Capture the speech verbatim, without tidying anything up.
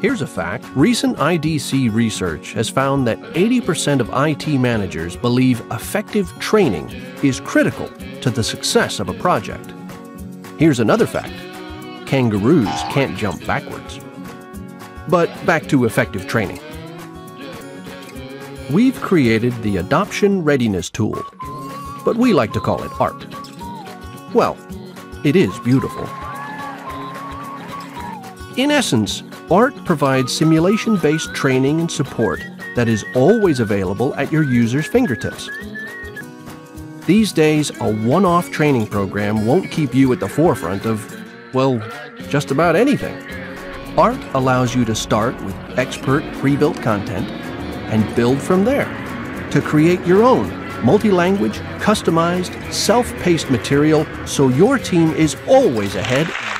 Here's a fact. Recent I D C research has found that eighty percent of I T managers believe effective training is critical to the success of a project. Here's another fact. Kangaroos can't jump backwards. But back to effective training. We've created the Adoption Readiness Tool, but we like to call it ART. Well, it is beautiful. In essence, ART provides simulation-based training and support that is always available at your user's fingertips. These days, a one-off training program won't keep you at the forefront of, well, just about anything. ART allows you to start with expert pre-built content and build from there to create your own multi-language, customized, self-paced material so your team is always ahead